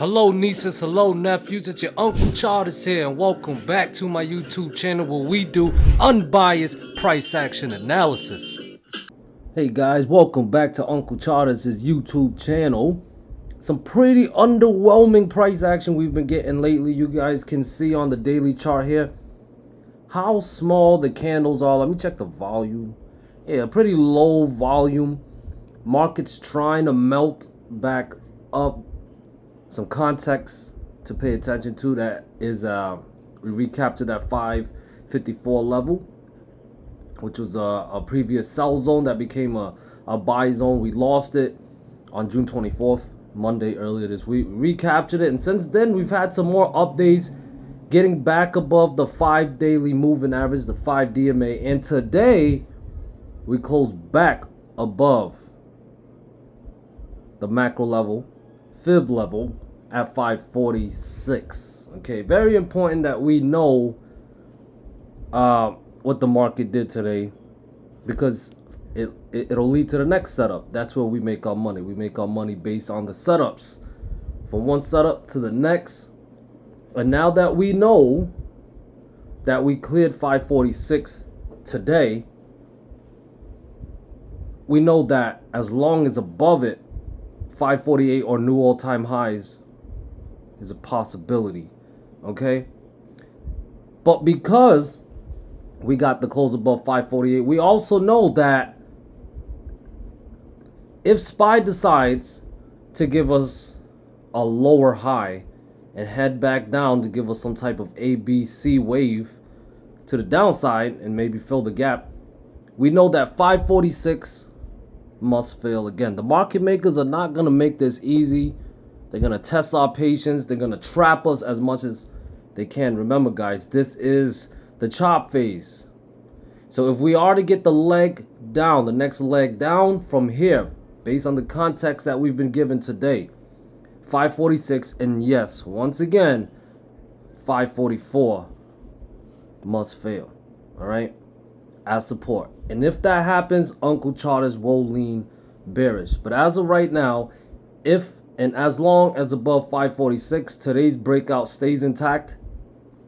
Hello nieces, hello nephews, it's your Uncle Charters here and welcome back to my YouTube channel where we do unbiased price action analysis. Hey guys, welcome back to Uncle Charters' YouTube channel. Some pretty underwhelming price action we've been getting lately. You guys can see on the daily chart here how small the candles are. Let me check the volume. Yeah, pretty low volume. Market's trying to melt back up. Some context to pay attention to, that is we recaptured that 554 level, which was a previous sell zone that became a buy zone. We lost it on June 24th, Monday earlier this week. We recaptured it, and since then we've had some more up days getting back above the 5 daily moving average, the 5 DMA, and today we closed back above the macro level, Fib level, at 546. Okay, very important that we know what the market did today, because it'll lead to the next setup. That's where we make our money. We make our money based on the setups, from one setup to the next. And now that we know that we cleared 546 today, we know that as long as above it, 548 or new all-time highs is a possibility. Okay, but because we got the close above 548, we also know that if SPY decides to give us a lower high and head back down to give us some type of ABC wave to the downside and maybe fill the gap, we know that 546 must fail again. The market makers are not going to make this easy. They're going to test our patience. They're going to trap us as much as they can. Remember guys, this is the chop phase. So if we are to get the leg down, the next leg down from here, based on the context that we've been given today, 546, and yes, once again, 544 must fail. All right, as support. And if that happens, Uncle Charters will lean bearish. But as of right now, if and as long as above 546 today's breakout stays intact,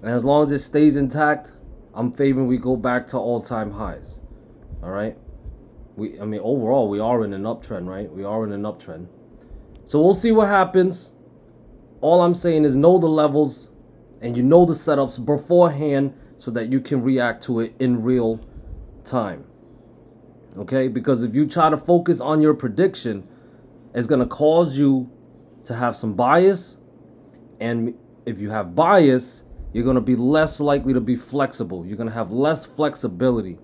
and as long as it stays intact, I'm favoring we go back to all-time highs. All right, I mean overall we are in an uptrend, right? We are in an uptrend, so we'll see what happens. All I'm saying is know the levels and you know the setups beforehand so that you can react to it in real time. Okay, because if you try to focus on your prediction, it's going to cause you to have some bias, and if you have bias, you're going to be less likely to be flexible. You're going to have less flexibility,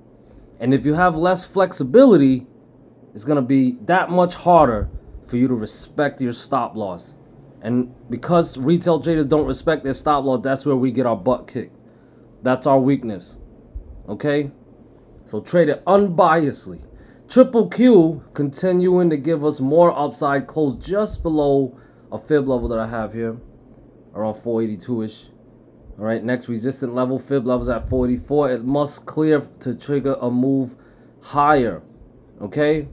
and if you have less flexibility, it's going to be that much harder for you to respect your stop loss. And because retail traders don't respect their stop loss, that's where we get our butt kicked. That's our weakness. Okay, so trade it unbiasedly. Triple Q continuing to give us more upside, close just below a Fib level that I have here, around 482-ish. All right, next resistant level, Fib levels at 484. It must clear to trigger a move higher, okay?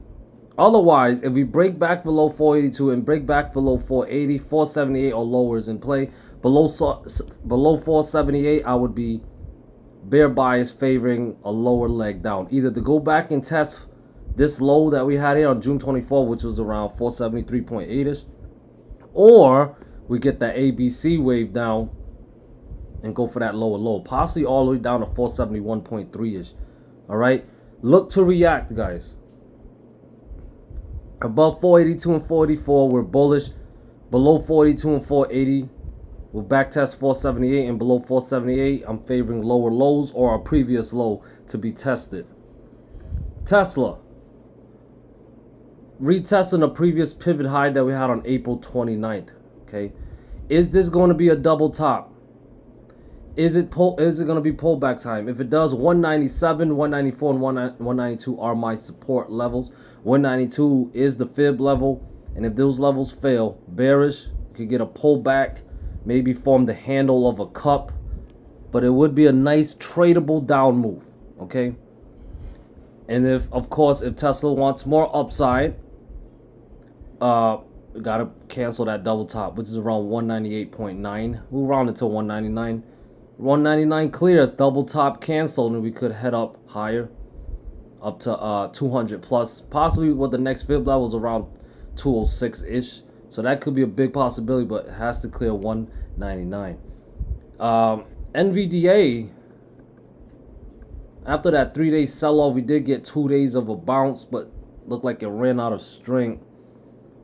Otherwise, if we break back below 482 and break back below 480, 478 or lower is in play. Below 478, I would be bear bias favoring a lower leg down, either to go back and test this low that we had here on June 24, which was around 473.8ish, or we get that ABC wave down and go for that lower low, possibly all the way down to 471.3ish. All right, look to react guys. Above 482 and 484 we're bullish. Below 482 and 480 we'll backtest 478, and below 478, I'm favoring lower lows or our previous low to be tested. Tesla, retesting a previous pivot high that we had on April 29th, okay? Is this going to be a double top? Is it going to be pullback time? If it does, 197, 194, and 192 are my support levels. 192 is the Fib level, and if those levels fail, bearish, you could get a pullback, maybe form the handle of a cup, but it would be a nice tradable down move, okay? And if, of course, if Tesla wants more upside, gotta cancel that double top, which is around 198.9. We'll round it to 199. 199 clears, double top canceled, and we could head up higher, up to 200 plus. Possibly what the next fib level is around 206 ish. So that could be a big possibility, but it has to clear 199. NVDA. After that 3-day sell-off, we did get 2 days of a bounce, but looked like it ran out of strength.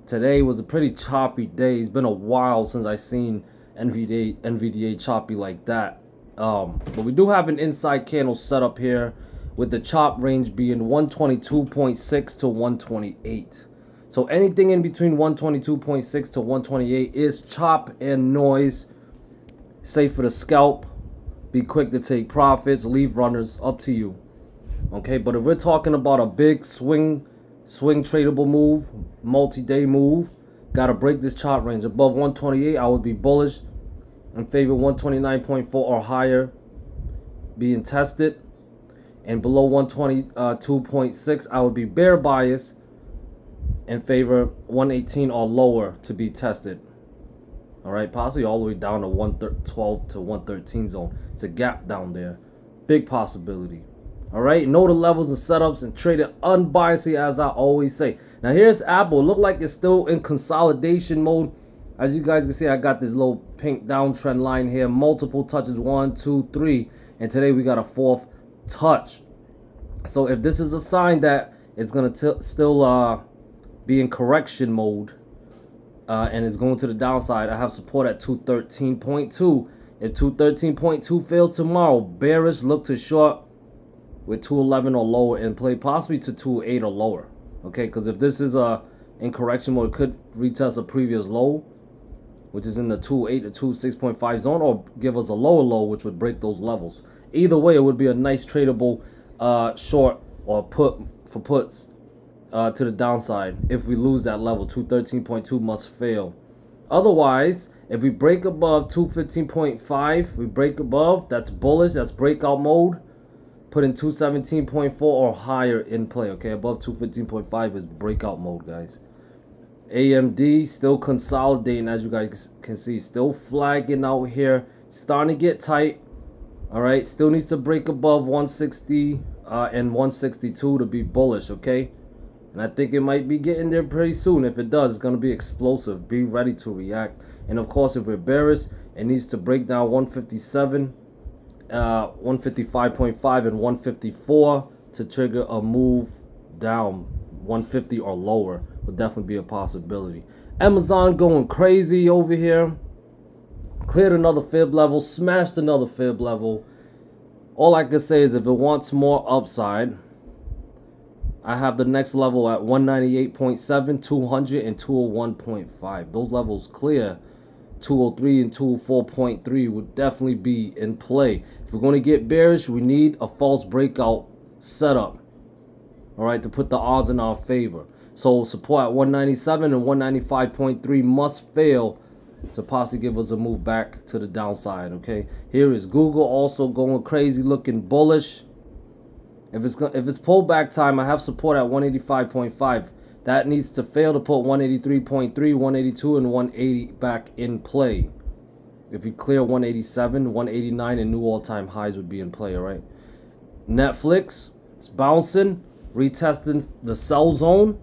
Today was a pretty choppy day. It's been a while since I've seen NVDA choppy like that. But we do have an inside candle set up here with the chop range being 122.6 to 128. So anything in between 122.6 to 128 is chop and noise. Safe for the scalp. Be quick to take profits, leave runners, up to you. Okay, but if we're talking about a big swing tradable move, multi-day move, gotta break this chart range. Above 128, I would be bullish and favor 129.4 or higher being tested. And below 122.6, I would be bear bias and favor 118 or lower to be tested. All right, possibly all the way down to 112 to 113 zone. It's a gap down there. Big possibility. All right, know the levels and setups and trade it unbiasedly, as I always say. Now, here's Apple. It looked like it's still in consolidation mode. As you guys can see, I got this little pink downtrend line here. Multiple touches, 1, 2, 3. And today we got a fourth touch. So if this is a sign that it's going to still be in correction mode, and it's going to the downside, I have support at 213.2. If 213.2 fails tomorrow, bearish look to short with 211 or lower and play, possibly to 208 or lower. Okay, because if this is in correction mode, it could retest a previous low, which is in the 208 to 206.5 zone, or give us a lower low, which would break those levels. Either way, it would be a nice tradable short or put for puts. To the downside, if we lose that level, 213.2 must fail. Otherwise, if we break above 215.5, we break above, that's bullish, that's breakout mode. Put in 217.4 or higher in play, okay? Above 215.5 is breakout mode, guys. AMD still consolidating, as you guys can see, still flagging out here, starting to get tight. All right, still needs to break above 160 and 162 to be bullish, okay? And I think it might be getting there pretty soon. If it does, it's going to be explosive. Be ready to react. And, of course, if we're bearish, it needs to break down 157, 155.5, and 154 to trigger a move down. 150 or lower would definitely be a possibility. Amazon going crazy over here. Cleared another fib level. Smashed another fib level. All I can say is if it wants more upside, I have the next level at 198.7, 200, and 201.5. Those levels clear. 203 and 204.3 would definitely be in play. If we're going to get bearish, we need a false breakout setup, all right, to put the odds in our favor. So support at 197 and 195.3 must fail to possibly give us a move back to the downside, okay? Here is Google also going crazy, looking bullish. If it's pullback time, I have support at 185.5. That needs to fail to put 183.3, 182, and 180 back in play. If you clear 187, 189, and new all-time highs would be in play, all right? Netflix, it's bouncing, retesting the sell zone,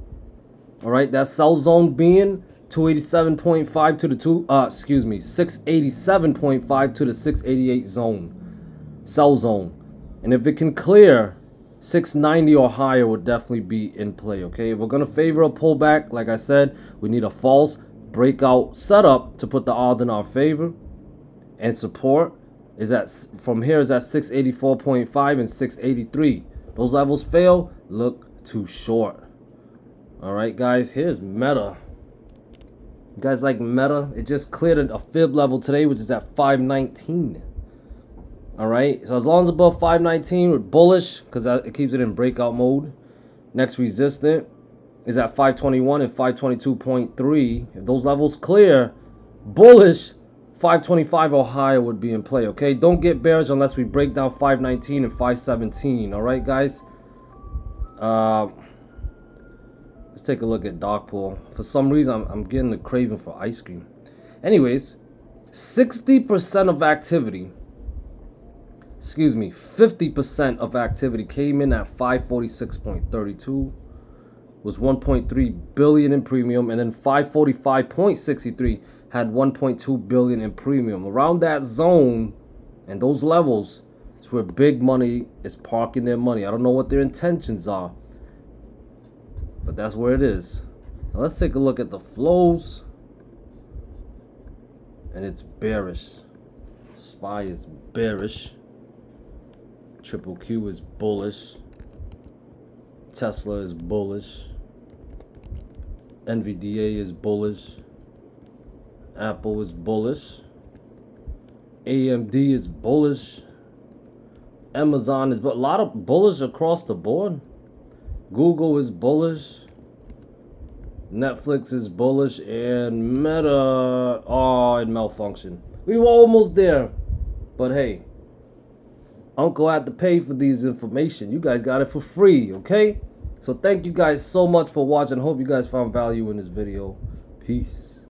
all right? That sell zone being 287.5 to the 687.5 to the 688 zone, sell zone. And if it can clear, 690 or higher would definitely be in play, okay? If we're going to favor a pullback, like I said, we need a false breakout setup to put the odds in our favor. And support is at, from here is at 684.5 and 683. Those levels fail, look too short. All right, guys, here's Meta. You guys like Meta? It just cleared a fib level today, which is at 519. All right, so as long as above 519, we're bullish because it keeps it in breakout mode. Next resistant is at 521 and 522.3. If those levels clear, bullish, 525 or higher would be in play, okay? Don't get bearish unless we break down 519 and 517, all right, guys? Let's take a look at dog pool. For some reason, I'm getting a craving for ice cream. Anyways, 60% of activity, excuse me, 50% of activity came in at 546.32, was 1.3 billion in premium, and then 545.63 had 1.2 billion in premium. Around that zone and those levels is where big money is parking their money. I don't know what their intentions are, but that's where it is. Now let's take a look at the flows. And it's bearish. SPY is bearish. Triple Q is bullish. Tesla is bullish. NVDA is bullish. Apple is bullish. AMD is bullish. Amazon is, but a lot of bullish across the board. Google is bullish. Netflix is bullish. And Meta, oh, it malfunctioned. We were almost there. But hey, Uncle had to pay for these information. You guys got it for free, okay? So thank you guys so much for watching. Hope you guys found value in this video. Peace.